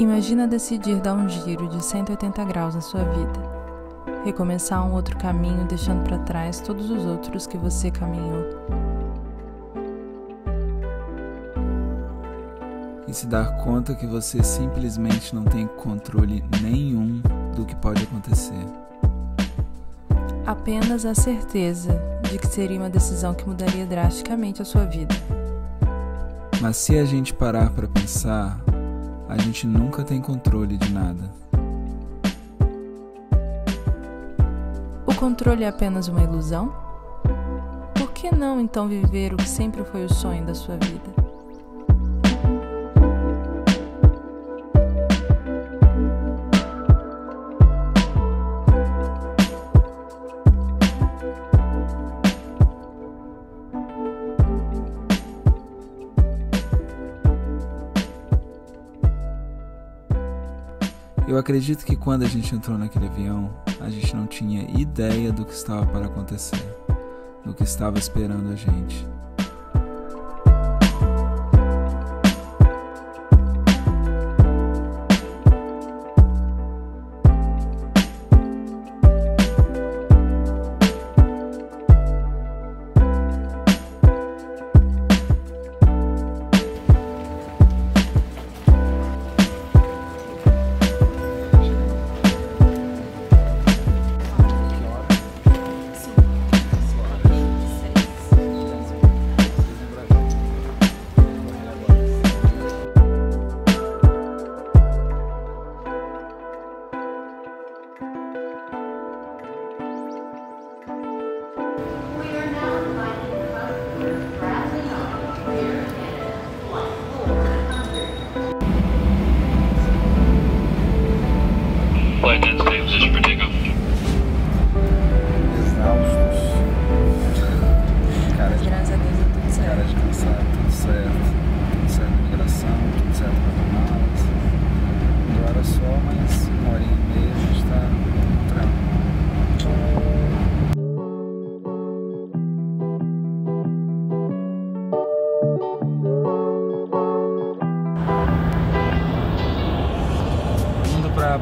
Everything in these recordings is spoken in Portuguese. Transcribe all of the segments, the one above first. Imagina decidir dar um giro de 180 graus na sua vida, recomeçar um outro caminho deixando para trás todos os outros que você caminhou. E se dar conta que você simplesmente não tem controle nenhum do que pode acontecer. Apenas a certeza de que seria uma decisão que mudaria drasticamente a sua vida. Mas se a gente parar para pensar, a gente nunca tem controle de nada. O controle é apenas uma ilusão? Por que não então viver o que sempre foi o sonho da sua vida? Eu acredito que quando a gente entrou naquele avião, a gente não tinha ideia do que estava para acontecer, do que estava esperando a gente.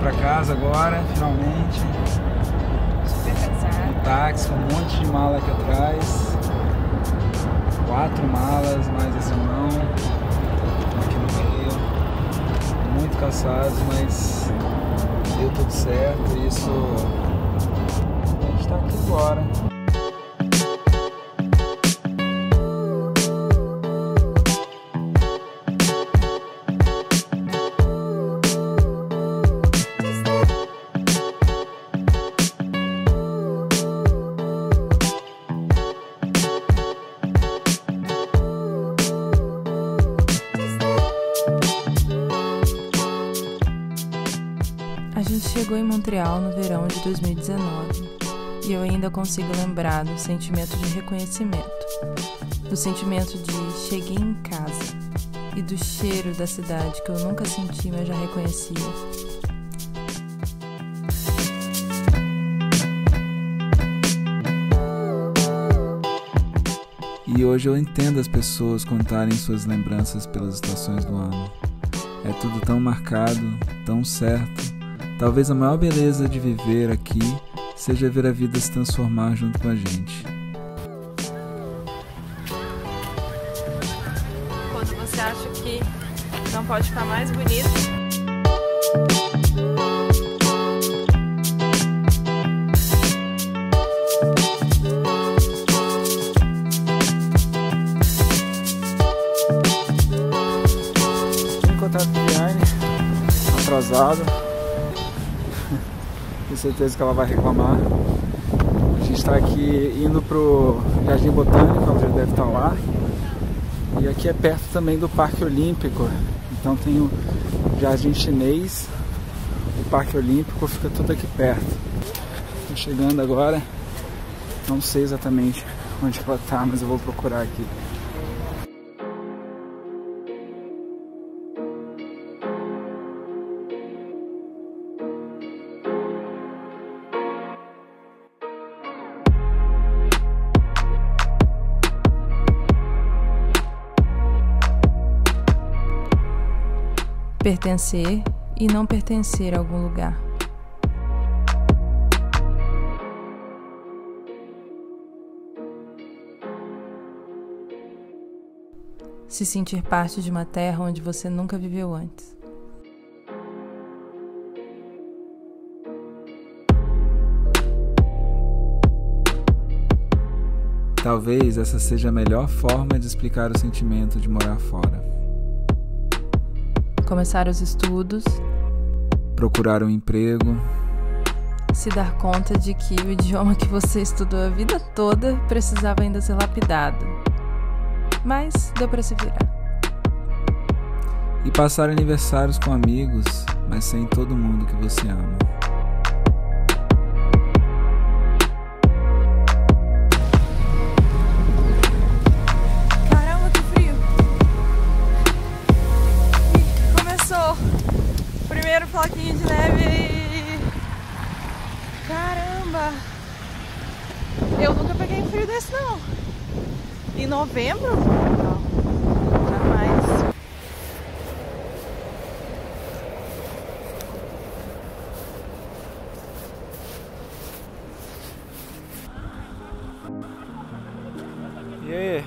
Pra casa agora, finalmente. Super cansado. Um táxi, um monte de mala aqui atrás. 4 malas, mais esse irmão. Aqui no meio. Muito cansados, mas deu tudo certo. E isso. A gente tá aqui agora. A gente chegou em Montreal no verão de 2019 e eu ainda consigo lembrar do sentimento de reconhecimento, do sentimento de cheguei em casa e do cheiro da cidade que eu nunca senti, mas já reconhecia. E hoje eu entendo as pessoas contarem suas lembranças pelas estações do ano. É tudo tão marcado, tão certo. Talvez a maior beleza de viver aqui seja ver a vida se transformar junto com a gente. Quando você acha que não pode ficar mais bonito. Estou em contato com a Viane, atrasado. Tenho certeza que ela vai reclamar. A gente está aqui indo pro Jardim Botânico, onde ele deve estar lá. E aqui é perto também do Parque Olímpico. Então tem o Jardim Chinês, o Parque Olímpico, fica tudo aqui perto. Estou chegando agora, não sei exatamente onde ela está, mas eu vou procurar aqui. Pertencer e não pertencer a algum lugar. Se sentir parte de uma terra onde você nunca viveu antes. Talvez essa seja a melhor forma de explicar o sentimento de morar fora. Começar os estudos. Procurar um emprego. Se dar conta de que o idioma que você estudou a vida toda precisava ainda ser lapidado. Mas deu pra se virar. E passar aniversários com amigos, mas sem todo mundo que você ama. Caramba, que frio! E começou! Primeiro floquinho de neve! Caramba! Eu nunca peguei um frio desse, não! Em novembro? Não, jamais. E aí?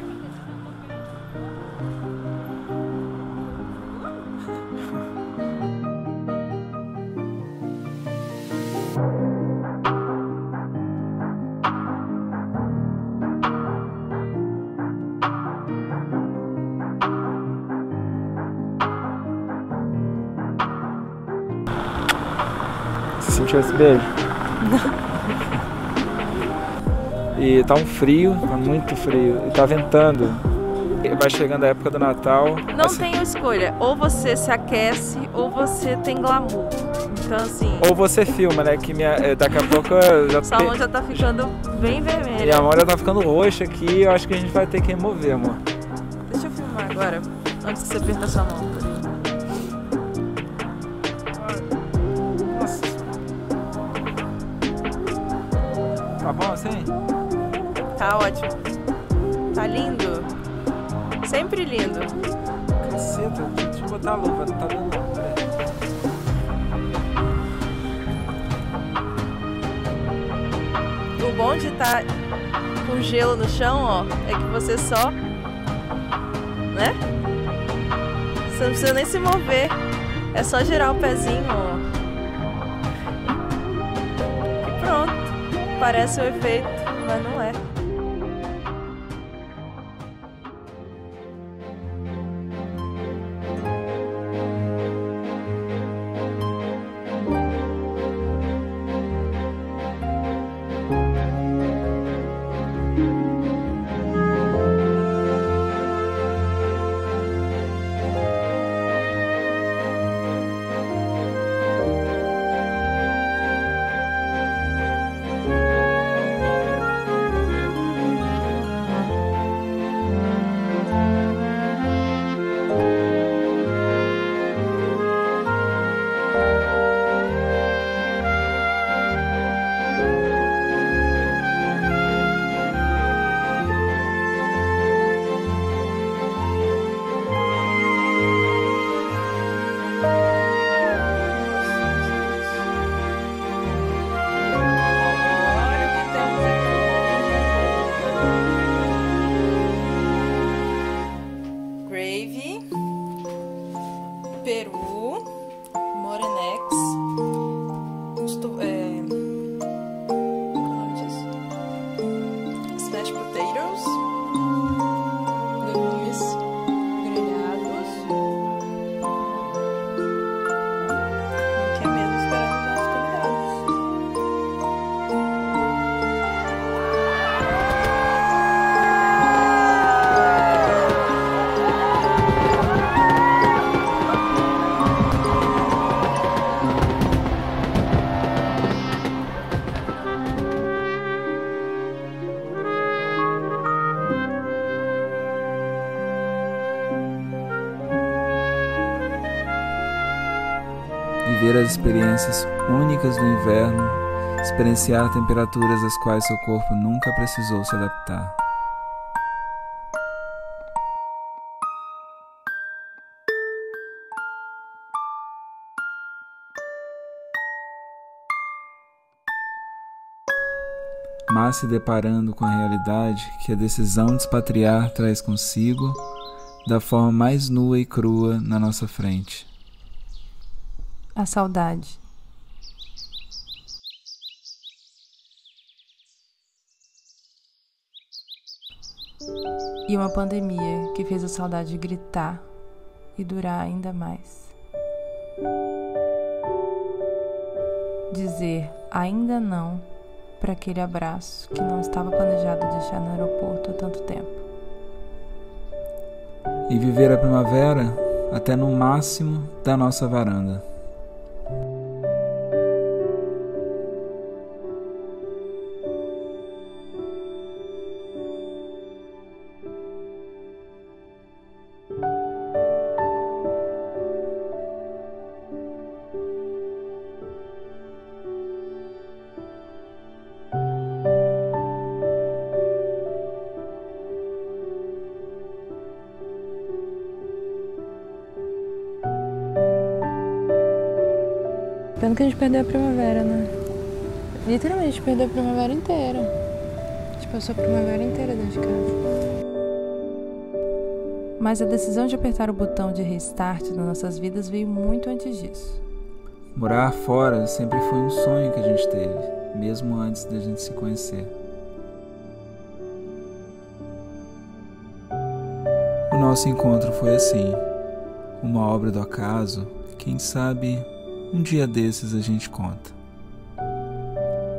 Sentiu esse beijo? Não. E tá um frio, tá muito frio, e tá ventando. Vai chegando a época do Natal. Não assim, tem escolha, ou você se aquece, ou você tem glamour. Então assim... Ou você filma, né, que daqui a pouco... Sua mão já tá ficando bem vermelha. Minha mão já tá ficando roxa aqui, eu acho que a gente vai ter que remover, amor. Deixa eu filmar agora, antes que você perca sua mão. Tá bom assim? Tá ótimo. Tá lindo. Sempre lindo. Caceta, deixa eu botar a luva, não tá dando não. Peraí. O bom de estar com gelo no chão, ó, é que você só... Né? Você não precisa nem se mover. É só girar o pezinho, ó. Parece um efeito, mas não é. Peru, Morenex, smashed potatoes, legumes, grelhados, o que é menos para os ver as experiências únicas do inverno, experienciar temperaturas às quais seu corpo nunca precisou se adaptar. mas se deparando com a realidade que a decisão de expatriar traz consigo da forma mais nua e crua na nossa frente. A saudade. E uma pandemia que fez a saudade gritar e durar ainda mais. Dizer ainda não para aquele abraço que não estava planejado deixar no aeroporto há tanto tempo. E viver a primavera até no máximo da nossa varanda. Pena que a gente perdeu a primavera, né? Literalmente, a gente perdeu a primavera inteira. A gente passou a primavera inteira dentro de casa. Mas a decisão de apertar o botão de restart nas nossas vidas veio muito antes disso. Morar fora sempre foi um sonho que a gente teve, mesmo antes da gente se conhecer. O nosso encontro foi assim, uma obra do acaso, quem sabe... Um dia desses a gente conta.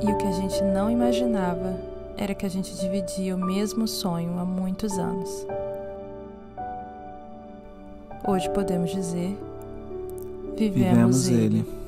E o que a gente não imaginava era que a gente dividia o mesmo sonho há muitos anos. Hoje podemos dizer... Vivemos ele.